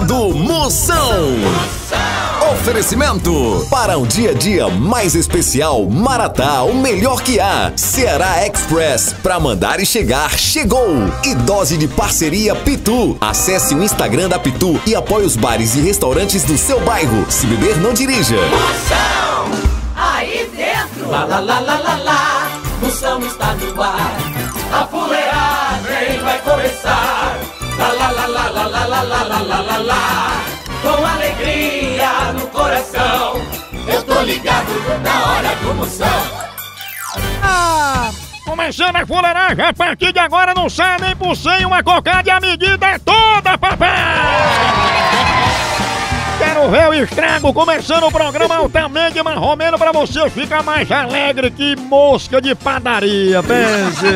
Hora do Mução. Oferecimento para um dia a dia mais especial, Maratá, o melhor que há. Ceará Express, para mandar e chegar, chegou. E dose de parceria Pitu. Acesse o Instagram da Pitu e apoie os bares e restaurantes do seu bairro. Se beber, não dirija. Moção, aí dentro. Lá, lá, lá, lá, lá, lá. Moção está no ar. A fuleagem vai começar. Lá, lá, lá, lá, lá, lá, lá, lá, lá, lá, lá. Com alegria no coração, eu tô ligado na Hora do Mução. Ah, começando a fuleiragem, a partir de agora não sai nem por cem, uma cocada e a medida é toda, papai! Quero ver o estrago, começando o programa altamente marromeno pra você ficar mais alegre que mosca de padaria, pense!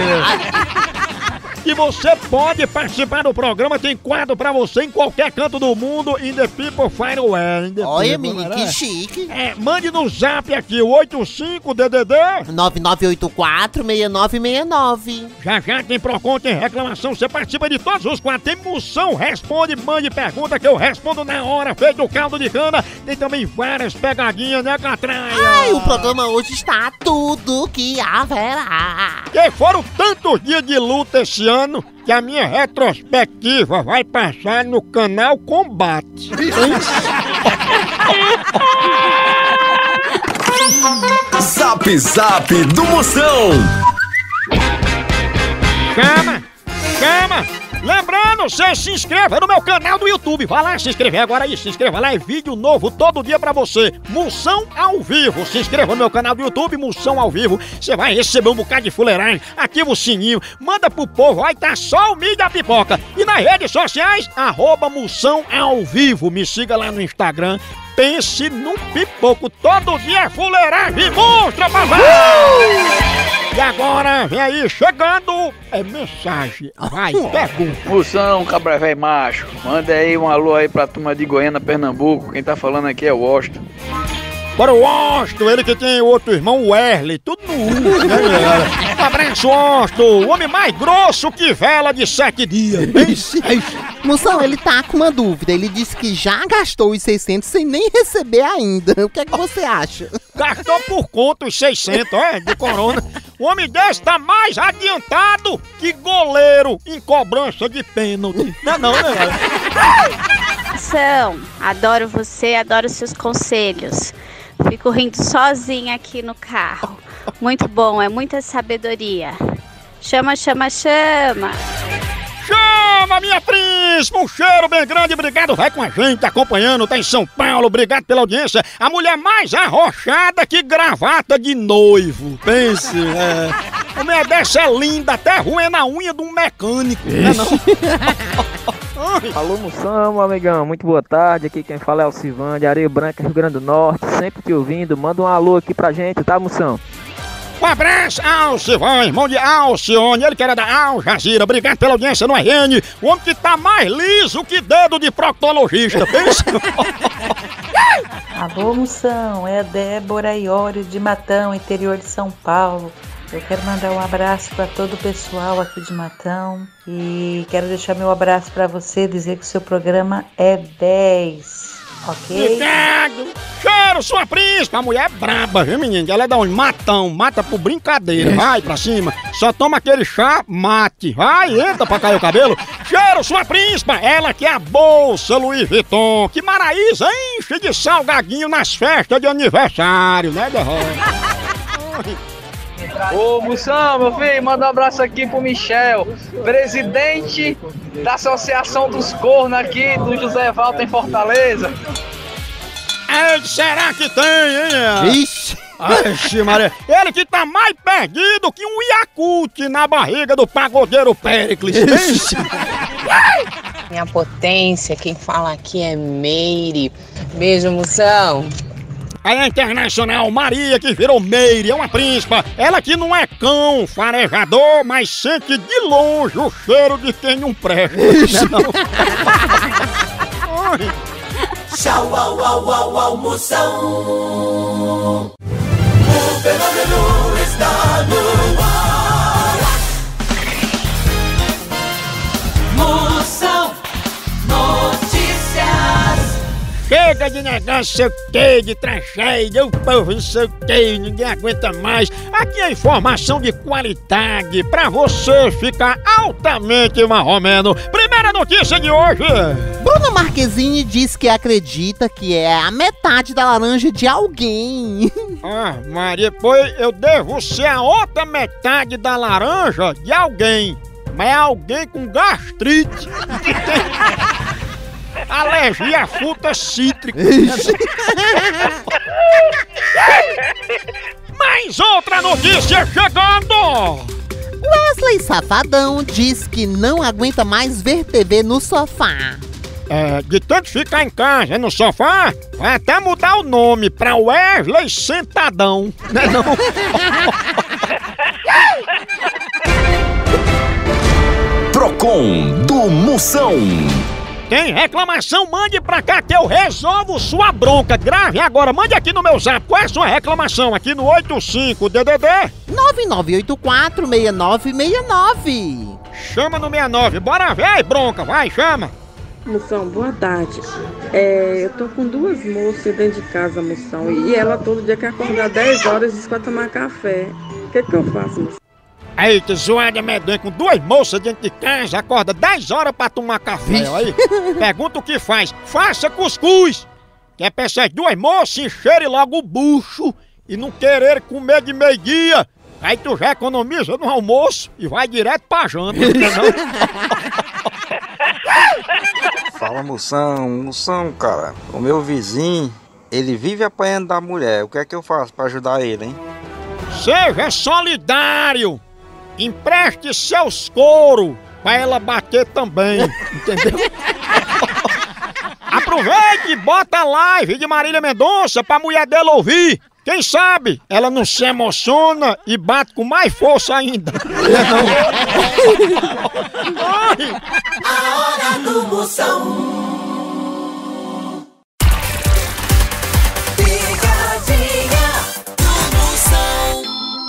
E você pode participar do programa, tem quadro pra você em qualquer canto do mundo, in the people fire away. Olha, menino, que chique. É, mande no zap aqui, 85-DDD... 9984-6969. Já tem Procon, tem reclamação, você participa de todos os quadros. Tem Moção, responde, mande pergunta que eu respondo na hora, feito o caldo de cana. Tem também várias pegadinhas, né, Catrana? Ai, o programa hoje está tudo que haverá. E foram tantos dias de luta esse ano que a minha retrospectiva vai passar no canal Combate. Zap Zap do Moção. Chama, chama. Lembrando, você se inscreva no meu canal do YouTube. Vá lá se inscrever agora aí, se inscreva lá. É vídeo novo todo dia pra você. Moção ao vivo. Se inscreva no meu canal do YouTube, Moção ao vivo. Você vai receber um bocado de fuleiragem. Ativa o sininho, manda pro povo. Vai tá só o milho da pipoca. E nas redes sociais, @moção ao vivo. Me siga lá no Instagram. Pense num pipoco. Todo dia é fuleiragem. Monstra, papai! E agora, vem aí, chegando, é mensagem, vai, pergunta. Moção, cabra velho macho, manda aí um alô aí pra turma de Goiânia, Pernambuco, quem tá falando aqui é o Washington. Para o Osto, ele que tem outro irmão, o Wesley, tudo no U, né? Abraço, Osto, o homem mais grosso que vela de 7 dias. Moção, ele tá com uma dúvida, ele disse que já gastou os 600 sem nem receber ainda. O que é que você acha? Gastou por conta os 600, ó, de corona. O homem desse tá mais adiantado que goleiro em cobrança de pênalti. Não, né? Moção, adoro você, adoro seus conselhos. Fico rindo sozinha aqui no carro. Muito bom, é muita sabedoria. Chama, chama, chama. Chama, minha príncipe! Um cheiro bem grande, obrigado. Vai com a gente, tá acompanhando, tá em São Paulo. Obrigado pela audiência. A mulher mais arrochada que gravata de noivo. Pense, é. A minha dessa é linda, até ruim na unha de um mecânico. Alô, Moção, amigão, muito boa tarde. Aqui quem fala é o Sivã, de Areia Branca, Rio Grande do Norte. Sempre te ouvindo, manda um alô aqui pra gente, tá, Moção? Um abraço ao Sivã, irmão de Alcione, ele que era da Aljazira. Obrigado pela audiência no RN. O homem que tá mais liso que dedo de proctologista, pensa? Alô, Moção, é a Débora Iório, de Matão, interior de São Paulo. Eu quero mandar um abraço para todo o pessoal aqui de Matão e quero deixar meu abraço para você, dizer que o seu programa é 10, ok? Obrigado! Cheiro, sua príncipe! A mulher é braba, viu, menino? Ela é da onde? Matão, mata por brincadeira, vai pra cima, só toma aquele chá, mate, vai, entra pra cair o cabelo. Cheiro, sua príncipa, ela que é a bolsa Louis Vuitton, que Maraísa enche de salgadinho nas festas de aniversário, né, Derrota? Ô, Moção, meu filho, manda um abraço aqui pro Michel, presidente da Associação dos Cornos aqui do José Valter em Fortaleza. Ei, será que tem, hein? Vixe! Vixe, Maria! Ele que tá mais perdido que um Yakult na barriga do pagodeiro Péricles. Vixe! Minha potência, quem fala aqui é Meire. Beijo, Moção. A internacional Maria, que virou Meire, é uma príncipa. Ela que não é cão farejador, mas sente de longe o cheiro de quem não presta. Tchau, au, au, au, au, Moção. O fenômeno está no ar. Moção, notícia. Chega de negócio, seu quê, de tragédia, o povo não sei o quê, ninguém aguenta mais. Aqui é informação de qualidade, pra você ficar altamente marromeno. Primeira notícia de hoje. Bruno Marquezine diz que acredita que é a metade da laranja de alguém. Ah, Maria, pois eu devo ser a outra metade da laranja de alguém. Mas é alguém com gastrite. Alergia a frutas cítricas. Mais outra notícia chegando! Wesley Safadão diz que não aguenta mais ver TV no sofá. É, de tanto ficar em casa no sofá, vai até mudar o nome pra Wesley Sentadão. Não é não? Procon do Moção. Tem reclamação, mande pra cá que eu resolvo sua bronca. Grave agora, mande aqui no meu zap. Qual é a sua reclamação? Aqui no 85DDD 9984-6969. Chama no 69, bora ver aí, bronca, vai, chama. Moção, boa tarde. Eu tô com duas moças dentro de casa, Moção. E ela todo dia quer acordar 10 horas e diz que vai tomar café. O que que eu faço, Moção? Aí, que zoada medonha, com duas moças dentro de casa, acorda 10 horas pra tomar café, aí. Pergunta o que faz. Faça cuscuz, que é pra essas duas moças encherem logo o bucho e não querer comer de meio-dia. Aí tu já economiza no almoço e vai direto pra janta, entendeu? Fala, Moção. Moção, cara, o meu vizinho, ele vive apanhando da mulher. O que é que eu faço pra ajudar ele, hein? Seja solidário! Empreste seus couro pra ela bater também, entendeu? Aproveite e bota a live de Marília Mendonça pra mulher dela ouvir. Quem sabe ela não se emociona e bate com mais força ainda. A Hora do Mução.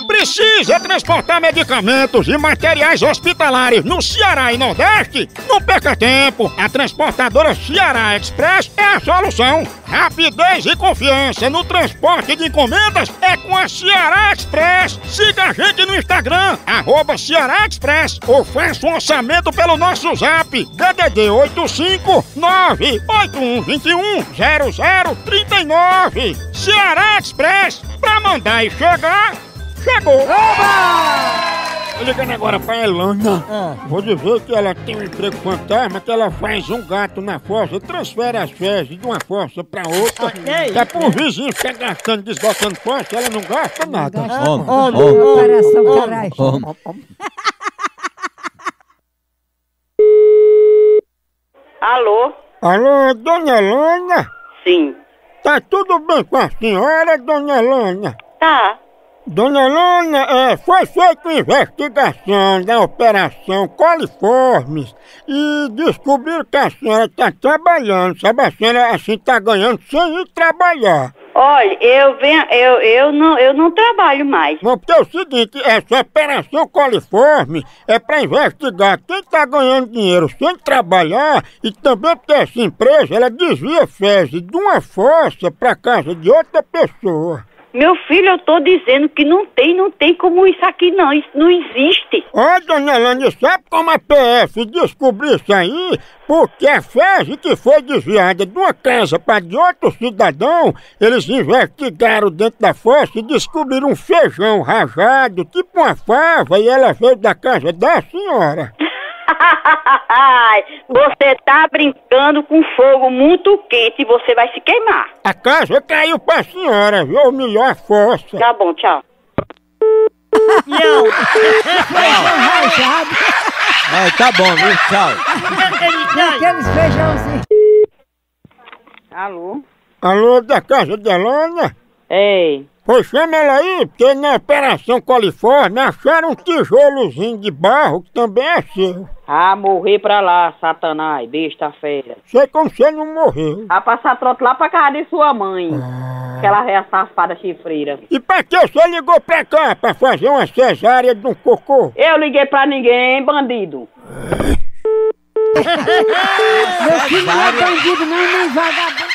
Precisa transportar medicamentos e materiais hospitalares no Ceará e Nordeste? Não perca tempo! A transportadora Ceará Express é a solução! Rapidez e confiança no transporte de encomendas é com a Ceará Express! Siga a gente no Instagram, @Ceará Express, ou faça um orçamento pelo nosso zap, DDD 859-8121-0039. Ceará Express, pra mandar e chegar... Chegou! Oba! Ligando agora pra Elânia. Vou dizer que ela tem um emprego fantasma, que ela faz um gato na fossa, transfere as fezes de uma fossa pra outra. Okay. É pro vizinho ficar gastando, desgastando fossa, ela não gasta nada. Alô? Alô, Dona Elânia? Sim. Tá tudo bem com a senhora, Dona Elânia? Tá. Dona Elânia, foi feita uma investigação da Operação Coliformes e descobriram que a senhora está trabalhando, sabe? A senhora assim está ganhando sem ir trabalhar. Olha, eu não trabalho mais. Não, porque é o seguinte, essa Operação Coliforme é para investigar quem está ganhando dinheiro sem trabalhar e também porque essa empresa, ela desvia fezes de uma fossa para casa de outra pessoa. Meu filho, eu tô dizendo que não tem como isso aqui não, isso não existe. Ó, Dona Elânia, sabe como a PF descobriu isso aí? Porque a fezes que foi desviada de uma casa para de outro cidadão, eles investigaram dentro da fossa e descobriram um feijão rajado, tipo uma fava, e ela veio da casa da senhora. Você tá brincando com fogo muito quente e você vai se queimar. A casa caiu pra senhora, viu? Melhor força. Tá bom, tchau. Não. Ai, tá bom, viu? Tchau. Aqueles feijãozinhos. Alô? Alô, da casa de Elânia? Ei. Pois chama ela aí, porque na Operação Califórnia acharam um tijolozinho de barro que também é seu. Ah, morri pra lá, satanás, besta feira. Sei como você não morreu. Ah, passar troto lá pra casa de sua mãe. Aquela réia safada chifreira. E pra que você ligou pra cá, pra fazer uma cesárea de um cocô? Eu liguei pra ninguém, hein, bandido. Meu filho não é bandido, não, não é vagabundo.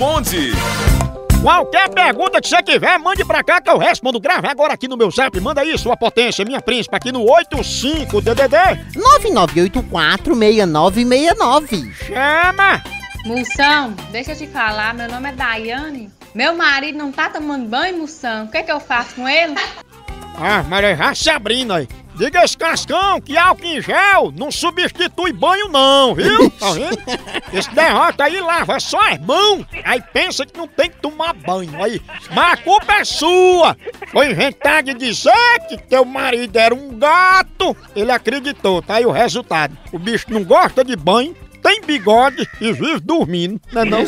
responde. Qualquer pergunta que você tiver, mande pra cá que eu respondo. Grave agora aqui no meu zap. Manda aí, sua potência, minha príncipa, aqui no 85DDD 9984-6969. Chama! Moção, deixa eu te falar, meu nome é Daiane. Meu marido não tá tomando banho, Moção. O que é que eu faço com ele? Ah, Maria, já se abrindo aí. Diga esse cascão que álcool em gel não substitui banho não, viu? Tá vendo? Esse derrota aí lava só as mãos, aí pensa que não tem que tomar banho aí. Mas a culpa é sua. Foi inventar de dizer que teu marido era um gato. Ele acreditou, tá aí o resultado. O bicho não gosta de banho, tem bigode e vive dormindo, não é não?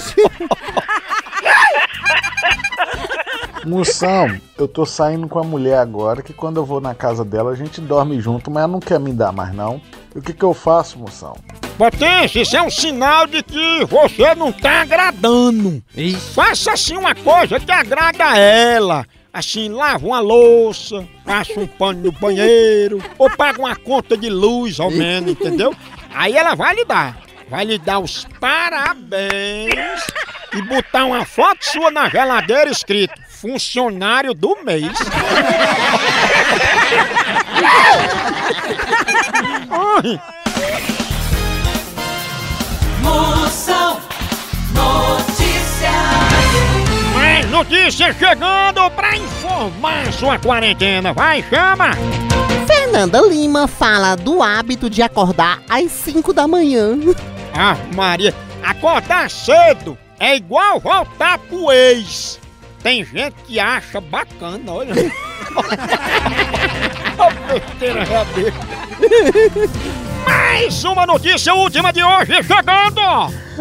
Moção, eu tô saindo com a mulher agora, que quando eu vou na casa dela a gente dorme junto, mas ela não quer me dar mais não. E o que eu faço, Moção? Potência, isso é um sinal de que você não tá agradando. Isso. Faça assim uma coisa que agrada ela. Assim, lava uma louça, passa um pano no banheiro, ou paga uma conta de luz ao menos, entendeu? Aí ela vai lhe dar os parabéns e botar uma foto sua na geladeira escrito funcionário do mês. Moção Notícias. Mais notícias chegando pra informar sua quarentena. Vai, chama! Fernanda Lima fala do hábito de acordar às 5 da manhã. Ah, Maria, acordar cedo é igual voltar pro ex. Tem gente que acha bacana, olha. Mais uma notícia última de hoje chegando!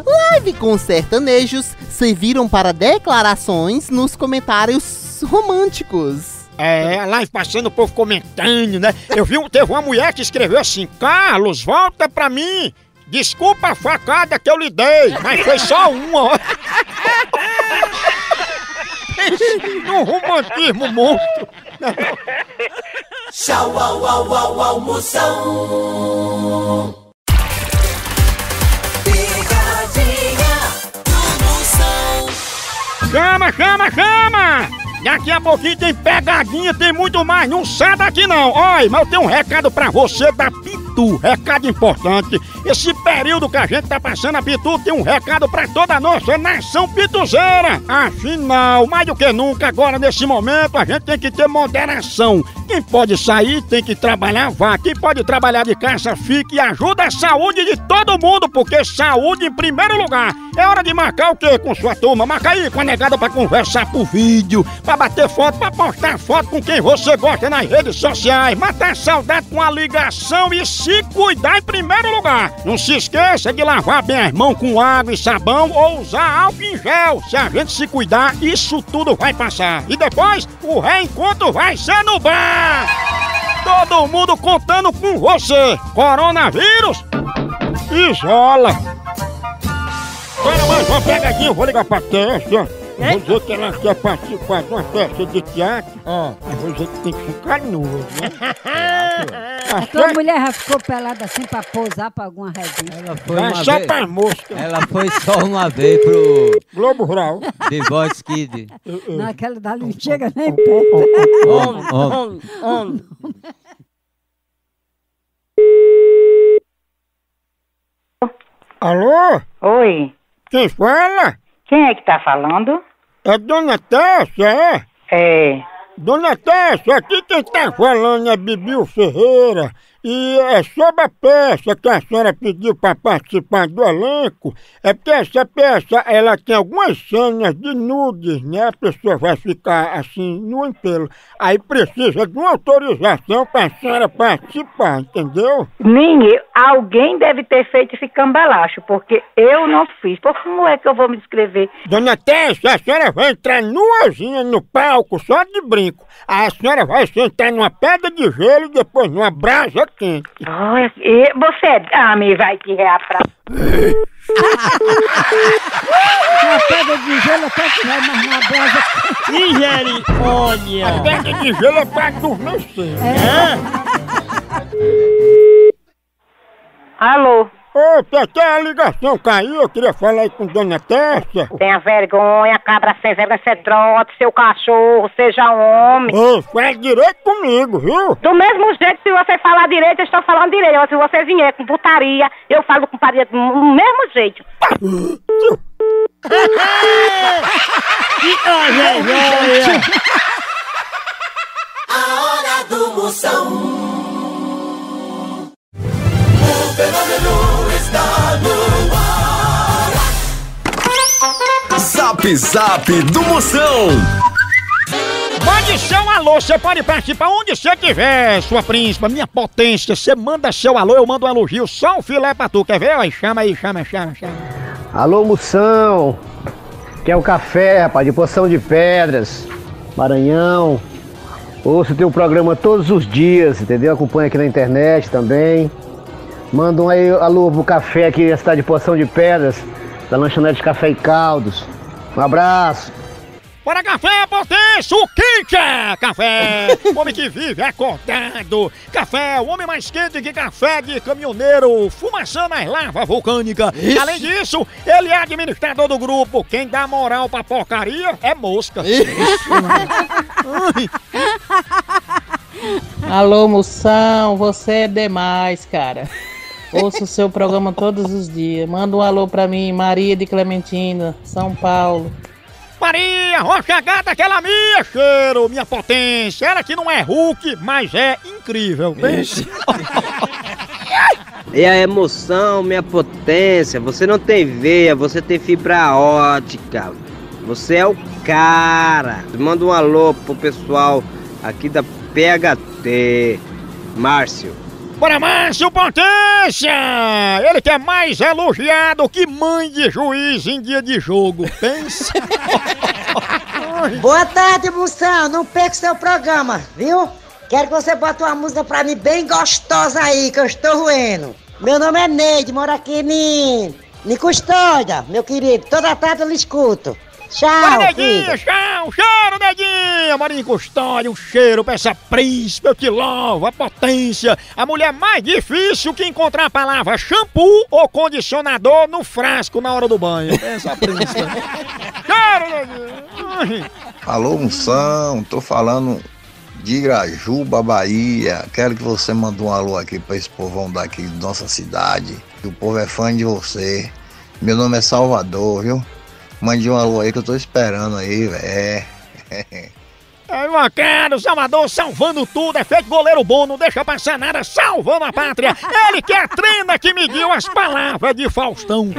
Live com sertanejos serviram para declarações nos comentários românticos. É, lá passando o povo comentando, né? Eu vi, teve uma mulher que escreveu assim: Carlos, volta pra mim! Desculpa a facada que eu lhe dei, mas foi só uma. Num romantismo monstro. Tchau, au, au, au, au, Moção. Picadinha do Moção. Chama, chama, chama. Daqui a pouquinho tem pegadinha, tem muito mais, não sai daqui não. Olha, mas eu tenho um recado pra você da Pitu, recado importante. Esse período que a gente tá passando, a Pitu tem um recado pra toda a nossa nação pituzeira. Afinal, mais do que nunca, agora nesse momento, a gente tem que ter moderação. Quem pode sair tem que trabalhar, vá. Quem pode trabalhar de casa, fique e ajuda a saúde de todo mundo, porque saúde em primeiro lugar. É hora de marcar o quê com sua turma? Marca aí com a negada pra conversar por vídeo, pra bater foto, pra postar foto com quem você gosta nas redes sociais, matar saudade com a ligação e se cuidar em primeiro lugar. Não se esqueça de lavar bem as mãos com água e sabão ou usar álcool em gel. Se a gente se cuidar, isso tudo vai passar. E depois, o reencontro vai ser no bar. Todo mundo contando com você. Coronavírus, isola. Para mais uma pegadinha, eu vou ligar pra Tássia. Vou dizer que ela quer participar de uma festa de teatro. Mas vou dizer que tem que ficar nua, né? A tua mulher já ficou pelada assim pra pousar pra alguma revista. Ela foi uma só vez... pra mosca. Ela foi só uma vez pro... Globo Rural. The Voice Kid. Naquela dali não chega nem perto. Homem. Alô? Oi. Quem fala? Quem é que tá falando? É Dona Tássia, é? É. Dona Tássia, aqui quem tá falando é Bibiu Ferreira. E é sobre a peça que a senhora pediu para participar do elenco. É porque essa peça, ela tem algumas cenas de nudes, né? A pessoa vai ficar assim, no empelo. Aí precisa de uma autorização para a senhora participar, entendeu? Ninguém, alguém deve ter feito esse cambalacho, porque eu não fiz. Por como é que eu vou me inscrever? Dona Tássia, a senhora vai entrar nuazinha no palco, só de brinco. Aí a senhora vai sentar numa pedra de gelo e depois numa brasa. E você dame, vai te reaprar. Uma pedra de gelo até que vai, mas uma brasa. Misericórdia! A pedra de gelo é pra dormir, sim. É. Alô? Ô, Tete, a ligação caiu, eu queria falar aí com Dona Tássia. Tenha vergonha, cabra sem vergonha, você droga, seu cachorro, seja homem. Ô, faz direito comigo, viu? Do mesmo jeito, se você falar direito, eu estou falando direito. Mas se você vier com putaria, eu falo com putaria do mesmo jeito. A Hora do Mução. O fenômeno está no ar. Zap Zap do Moção. Mande seu alô, você pode participar onde você tiver, sua príncipa, minha potência. Você manda seu alô, eu mando um elogio, só um filé pra tu, quer ver? Aí, chama aí, chama. Alô, Moção. Quer um café, rapaz, de Poção de Pedras, Maranhão. Ouço o teu programa todos os dias, entendeu? Acompanho aqui na internet também. Manda um aí, alô, pro café aqui na cidade de Poção de Pedras, da lanchonete Café e Caldos. Um abraço. Bora café, potência, o quente é café. O homem que vive acordado. Café, o homem mais quente que café de caminhoneiro, fumaçando as lavas vulcânicas. Além disso, ele é administrador do grupo. Quem dá moral pra porcaria é mosca. Alô, Moção, você é demais, cara. Ouço o seu programa todos os dias. Manda um alô pra mim, Maria de Clementina, São Paulo. Maria, rocha gata, aquela minha, cheiro, minha potência. Ela que não é Hulk, mas é incrível. E a emoção, minha potência. Você não tem veia, você tem fibra ótica. Você é o cara. Manda um alô pro pessoal aqui da PHT. Márcio. Bora, Márcio, potência! Ele que é mais elogiado que mãe de juiz em dia de jogo, pensa? Boa tarde, Moção, não perca o seu programa, viu? Quero que você bote uma música pra mim bem gostosa aí, que eu estou roendo. Meu nome é Neide, moro aqui em Custódia, meu querido, toda tarde eu lhe escuto. Tchau, vai, Neguinha, tchau, cheiro, Neguinha, Marinho Custódio, um cheiro pra essa príncipe, eu te louvo, a potência, a mulher mais difícil que encontrar a palavra shampoo ou condicionador no frasco na hora do banho, essa príncipe, cheiro, Neguinha. Alô, Moção, tô falando de Irajuba, Bahia, quero que você mande um alô aqui pra esse povão daqui de nossa cidade, que o povo é fã de você, meu nome é Salvador, viu? Mande um alô aí que eu tô esperando aí, velho. Aí, mancado, Salvador salvando tudo, é feito goleiro bom, não deixa passar nada, salvando a pátria. Ele que é a trena que mediu as palavras de Faustão.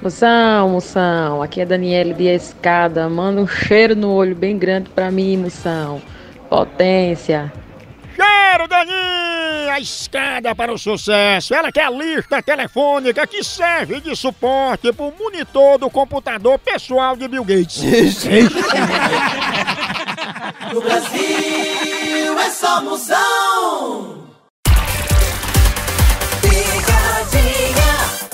Moção, Moção, aqui é Daniele de Escada, manda um cheiro no olho bem grande pra mim, Moção. Potência. Cheiro, Daninha, a escada para o sucesso. Ela que é a lista telefônica que serve de suporte pro monitor do computador pessoal de Bill Gates. No Brasil é só Moção. Picadinha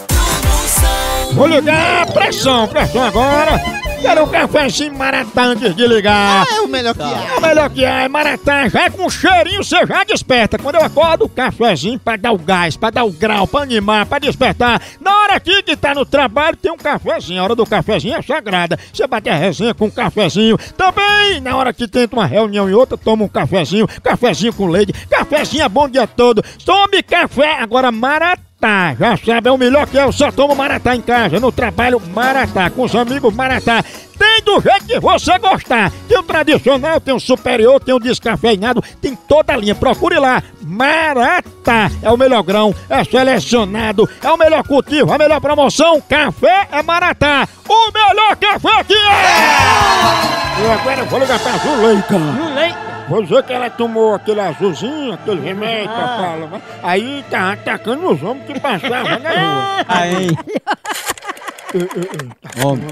do Moção. Vou ligar, pressão agora. Quero um cafezinho Maratá antes de ligar. É o melhor que há. É o melhor que há, é Maratá. Já com cheirinho, você já desperta. Quando eu acordo, o cafezinho pra dar o gás, pra dar o grau, pra animar, pra despertar. Na hora aqui que tá no trabalho, tem um cafezinho. A hora do cafezinho é sagrada. Você bate a resenha com um cafezinho. Também, na hora que tenta uma reunião e outra, toma um cafezinho. Cafezinho com leite. Cafezinho é bom o dia todo. Tome café. Agora, Maratá. Já sabe, é o melhor que eu só tomo Maratá em casa, no trabalho Maratá, com os amigos Maratá. Tem do jeito que você gostar. Tem o tradicional, tem o superior, tem o descafeinado, tem toda a linha. Procure lá, Maratá. É o melhor grão, é selecionado, é o melhor cultivo, a melhor promoção. Café é Maratá, o melhor café que é! E agora eu vou ligar pra Zuleica. Zuleica. Vou dizer que ela tomou aquele azulzinho, aquele remédio, fala. Aí tá atacando os homens que passavam na rua. Aí. Homem.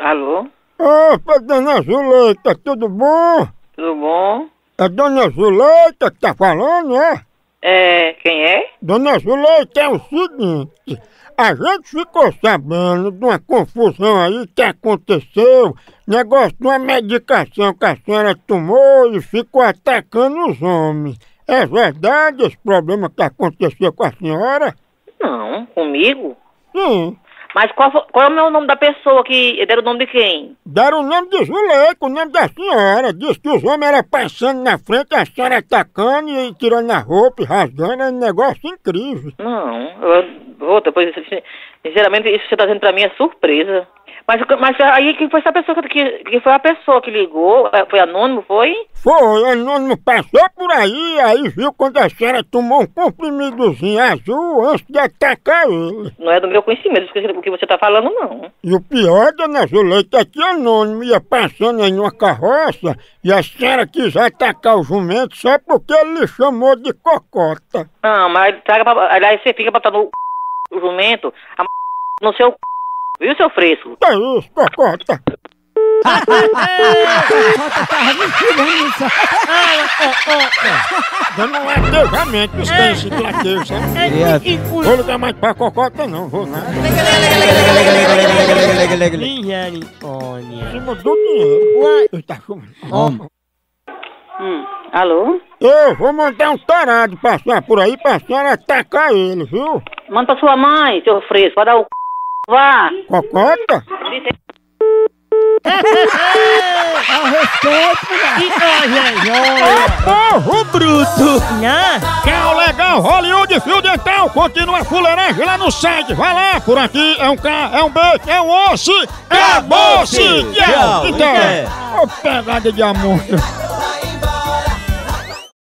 Alô? Opa, Dona Zuleica, tudo bom? Tudo bom. É Dona Zuleica que tá falando, é? É, quem é? Dona Zuleica, é o seguinte... A gente ficou sabendo de uma confusão aí que aconteceu, negócio de uma medicação que a senhora tomou e ficou atacando os homens. É verdade esse problema que aconteceu com a senhora? Não, comigo? Sim. Mas qual é o nome da pessoa que... Deram o nome de quem? Deram o nome de Zuleica, o nome da senhora. Diz que os homens eram passando na frente, a senhora atacando e tirando a roupa e rasgando. É um negócio incrível. Não, depois, sinceramente, isso que você está dizendo para mim é surpresa. Mas aí quem foi essa pessoa que foi a pessoa que ligou? Foi anônimo, foi? Foi, anônimo passou por aí viu quando a senhora tomou um comprimidozinho azul antes de atacar ele. Não é do meu conhecimento o que você tá falando, não. E o pior, dona Zuleika, é que anônimo ia passando em uma carroça e a senhora quis atacar o jumento só porque ele lhe chamou de cocota. Não, mas aí você fica botando o jumento no seu... Viu, seu fresco? Tá isso, cocota. Cocota tava me tirando isso. Dando um latejamento, isso tem esse latejo, sabe? Vou ligar mais pra cocota, não, vou nada. Se mudou dinheiro. Eita, chumando. Alô? Eu vou mandar um tarado passar por aí pra senhora atacar ele, viu? Manda pra sua mãe, seu fresco, pra dar o... Vá! Cocota? Ao respeito, ô porro bruto! Tchau, legal, Hollywood Field então! Continua a fuleiragem lá no site, vai lá! Por aqui é um K, é um B, é um osso! É moço! Tchau! Então, ô pegada de amor!